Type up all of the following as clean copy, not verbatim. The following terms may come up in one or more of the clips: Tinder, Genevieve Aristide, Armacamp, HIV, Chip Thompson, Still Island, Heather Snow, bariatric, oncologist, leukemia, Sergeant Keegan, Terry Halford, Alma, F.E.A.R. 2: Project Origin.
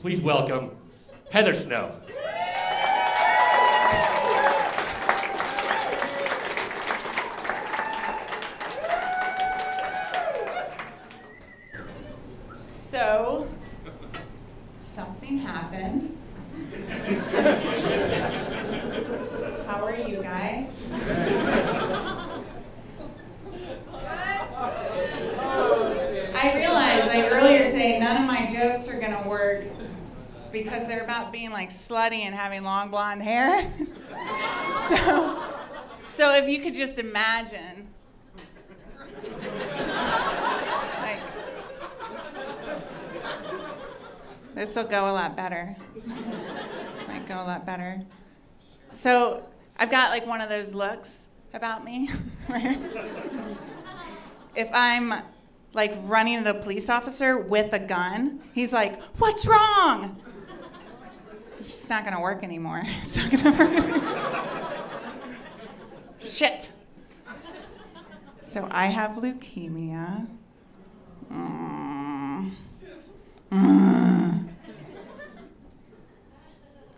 Please welcome Heather Snow. So, something happened. How are you guys? I realized like earlier today none of my jokes are gonna work because they're about being like slutty and having long blonde hair. So if you could just imagine. This will go a lot better. This might go a lot better. So I've got like one of those looks about me where if I'm like running at a police officer with a gun, he's like, "What's wrong?" It's just not gonna work anymore. It's not gonna work. Shit. So I have leukemia.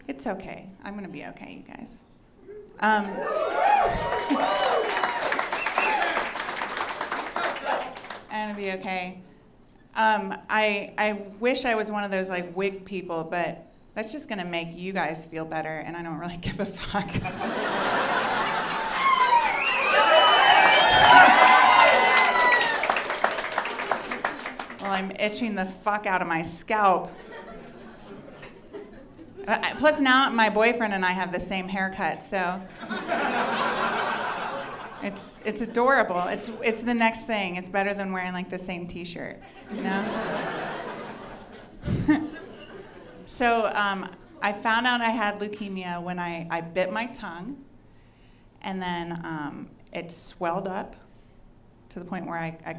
It's okay. I'm gonna be okay, you guys. I'm gonna be okay. I wish I was one of those like wig people, but that's just gonna make you guys feel better, and I don't really give a fuck. Well, I'm itching the fuck out of my scalp. Plus now my boyfriend and I have the same haircut, so it's adorable. It's the next thing. It's better than wearing like the same T-shirt, you know. So I found out I had leukemia when I bit my tongue, and then it swelled up to the point where I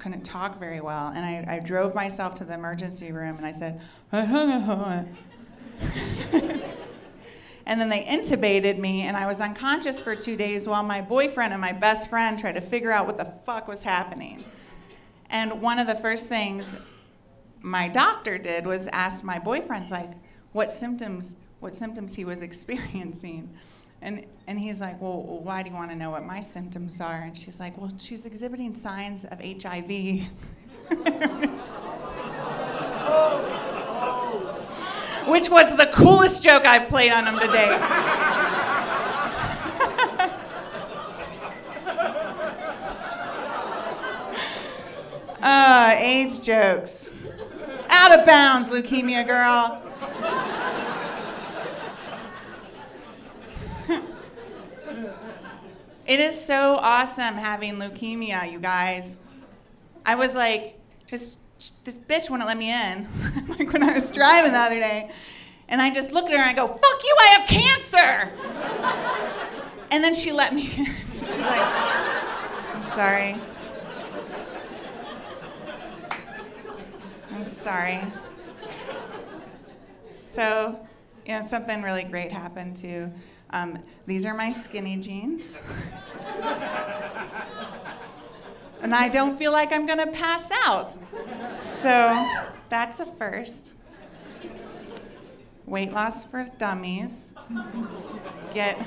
couldn't talk very well, and I drove myself to the emergency room, and I said. And then they intubated me, and I was unconscious for 2 days while my boyfriend and my best friend tried to figure out what the fuck was happening. And one of the first things my doctor did was ask my boyfriend, like, what symptoms he was experiencing. And he's like, well, why do you want to know what my symptoms are? And she's like, well, she's exhibiting signs of HIV. Which was the coolest joke I've played on him today. AIDS jokes. Out of bounds, leukemia girl. It is so awesome having leukemia, you guys. I was like, this bitch wouldn't let me in, like when I was driving the other day. And I just look at her and I go, fuck you, I have cancer. And then she let me in. She's like, I'm sorry. I'm sorry. So, you know, something really great happened too. These are my skinny jeans. And I don't feel like I'm gonna pass out. So that's a first. Weight loss for dummies. Get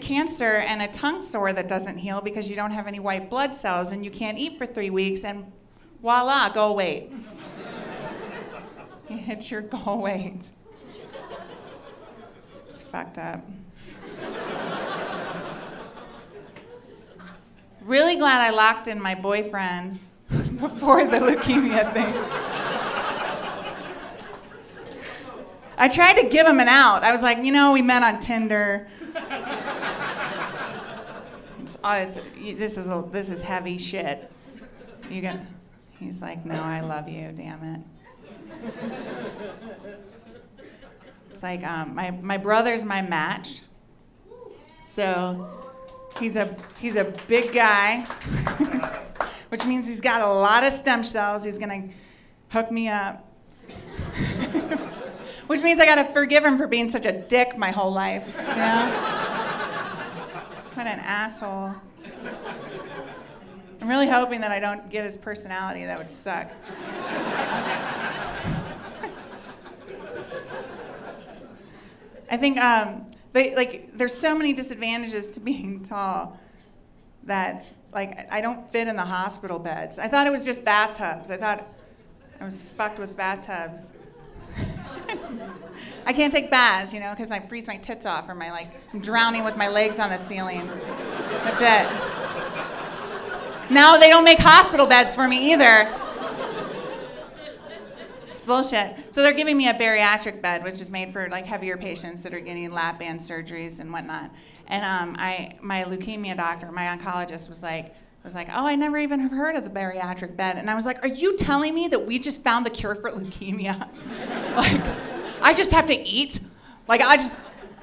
cancer and a tongue sore that doesn't heal because you don't have any white blood cells and you can't eat for 3 weeks, and voila, go weight. You hit your goal weight. It's fucked up. Really glad I locked in my boyfriend before the leukemia thing. I tried to give him an out. I was like, you know, we met on Tinder. This is heavy shit. He's like, no, I love you, damn it. It's like my brother's my match, so. He's a big guy, which means he's got a lot of stem cells. He's gonna hook me up. Which means I gotta forgive him for being such a dick my whole life, you know? What an asshole. I'm really hoping that I don't get his personality. That would suck. I think there's so many disadvantages to being tall that I don't fit in the hospital beds. I thought it was just bathtubs. I thought I was fucked with bathtubs. I can't take baths, you know, because I freeze my tits off or my I'm drowning with my legs on the ceiling. That's it. Now they don't make hospital beds for me either. It's bullshit. So they're giving me a bariatric bed, which is made for heavier patients that are getting lap band surgeries and whatnot. And my leukemia doctor, my oncologist, was like, oh, I never even have heard of the bariatric bed. And I was like, are you telling me that we just found the cure for leukemia? I just have to eat?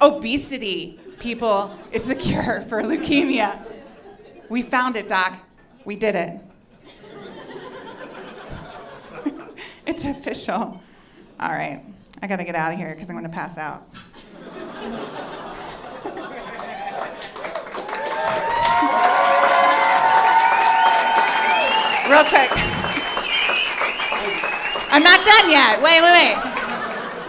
Obesity, people, is the cure for leukemia. We found it, doc. We did it. It's official. All right, I gotta get out of here because I'm gonna pass out. Real quick. I'm not done yet. Wait.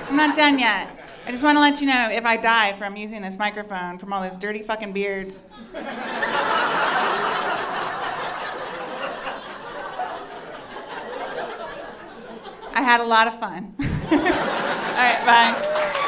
I'm not done yet. I just wanna let you know if I die from using this microphone from all those dirty fucking beards. I had a lot of fun. All right, bye.